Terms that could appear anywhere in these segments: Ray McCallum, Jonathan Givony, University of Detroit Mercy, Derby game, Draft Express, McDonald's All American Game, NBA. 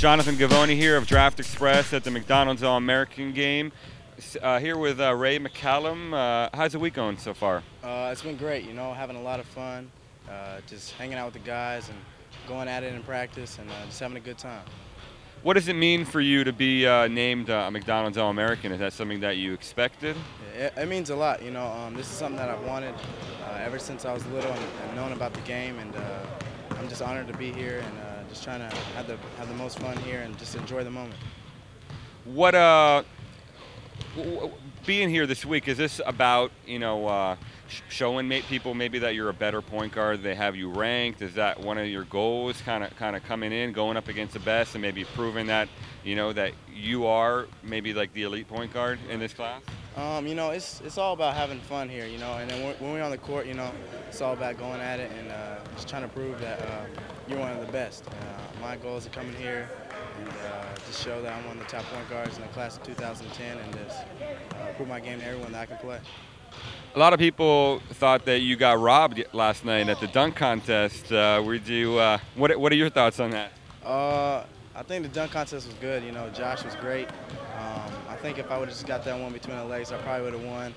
Jonathan Givony here of Draft Express at the McDonald's All American Game. Here with Ray McCallum. How's the week going so far? It's been great, you know, having a lot of fun, just hanging out with the guys and going at it in practice and just having a good time. What does it mean for you to be named a McDonald's All American? Is that something that you expected? Yeah, it means a lot, you know. This is something that I've wanted ever since I was little and known about the game, and I'm just honored to be here and just trying to have the most fun here and just enjoy the moment. What being here this week, is this about, you know, showing people maybe that you're a better point guard? They have you ranked. Is that one of your goals? Kind of coming in, going up against the best, and maybe proving that, you know, that you are maybe like the elite point guard in this class. You know, it's all about having fun here, you know. And then when we're on the court, you know, it's all about going at it and just trying to prove that you're one of the best. My goal is to come in here and just show that I'm one of the top point guards in the class of 2010, and just prove my game to everyone that I can play. A lot of people thought that you got robbed last night at the dunk contest. What are your thoughts on that? I think the dunk contest was good. You know, Josh was great. I think if I would have just got that one between the legs, I probably would have won.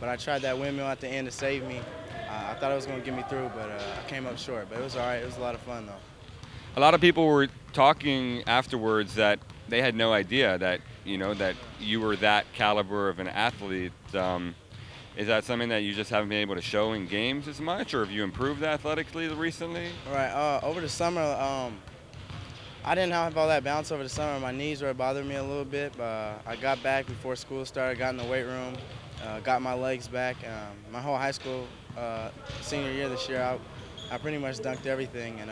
But I tried that windmill at the end to save me. I thought it was going to get me through, but I came up short. But it was all right. It was a lot of fun, though. A lot of people were talking afterwards that they had no idea that, you know, that you were that caliber of an athlete. Is that something that you just haven't been able to show in games as much, or have you improved athletically recently? All right. Over the summer, I didn't have all that bounce over the summer. My knees were bothering me a little bit, but I got back before school started, got in the weight room, got my legs back. My whole high school senior year this year, I pretty much dunked everything, and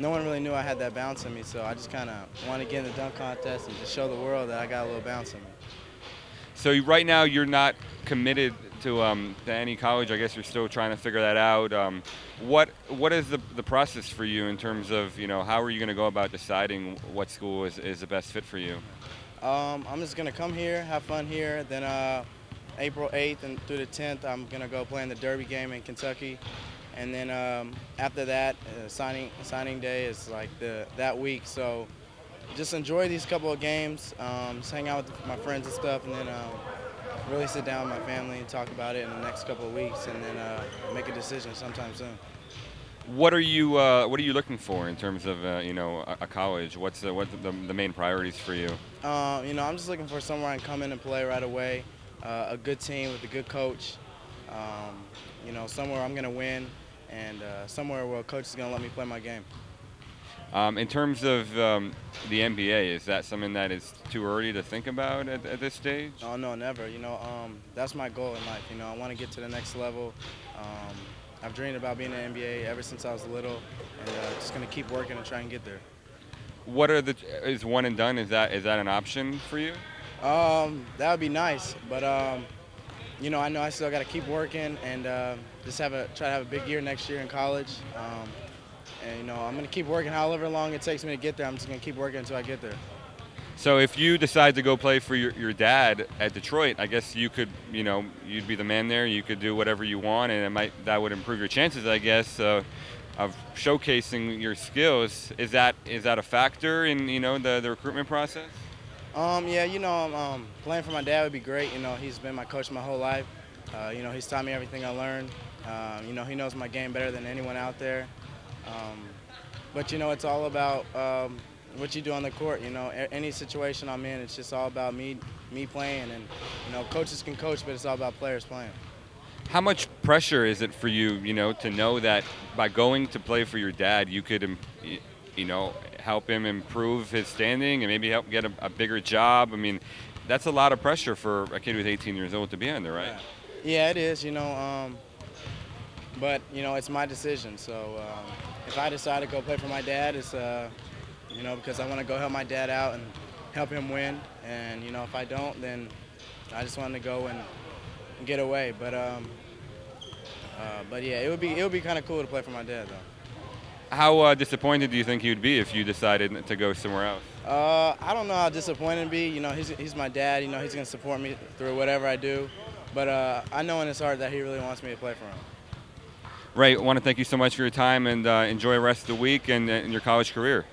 no one really knew I had that bounce in me, so I just kind of wanted to get in the dunk contest and just show the world that I got a little bounce in me. So right now you're not committed to any college. I guess you're still trying to figure that out. What is the process for you in terms of, you know, how are you going to go about deciding what school is the best fit for you? I'm just going to come here, have fun here. Then April 8th and through the 10th, I'm going to go play in the Derby game in Kentucky. And then after that, signing day is like that week. So just enjoy these couple of games, just hang out with my friends and stuff, and then really sit down with my family and talk about it in the next couple of weeks, and then make a decision sometime soon. What are you looking for in terms of you know, a college? What's the main priorities for you? You know, I'm just looking for somewhere I can come in and play right away, a good team with a good coach, you know, somewhere I'm gonna win, and somewhere where a coach is gonna let me play my game. In terms of the NBA, is that something that is too early to think about at this stage? Oh, no, never. You know, that's my goal in life. You know, I want to get to the next level. I've dreamed about being in the NBA ever since I was little, and just going to keep working and try and get there. Is one and done, is that an option for you? That would be nice, but you know I still got to keep working and just try to have a big year next year in college. And, you know, I'm going to keep working however long it takes me to get there. I'm just going to keep working until I get there. So if you decide to go play for your dad at Detroit, I guess you could, you know, you'd be the man there. You could do whatever you want, and that would improve your chances, I guess, of showcasing your skills. Is that a factor in, you know, the recruitment process? Yeah, you know, playing for my dad would be great. You know, he's been my coach my whole life. You know, he's taught me everything I learned. You know, he knows my game better than anyone out there. But, you know, it's all about what you do on the court. You know, any situation I'm in, it's just all about me playing. And, you know, coaches can coach, but it's all about players playing. How much pressure is it for you, you know, to know that by going to play for your dad, you could, you know, help him improve his standing and maybe help get a bigger job? I mean, that's a lot of pressure for a kid who's 18 years old to be under, right? Yeah, it is, you know. But, you know, it's my decision, so if I decide to go play for my dad, it's, you know, because I want to go help my dad out and help him win. And, you know, if I don't, then I just want to go and get away. But yeah, it would be kind of cool to play for my dad, though. How disappointed do you think you'd be if you decided to go somewhere else? I don't know how disappointed I'd be. You know, he's my dad. You know, he's going to support me through whatever I do. But I know in his heart that he really wants me to play for him. Ray, I want to thank you so much for your time, and enjoy the rest of the week and your college career.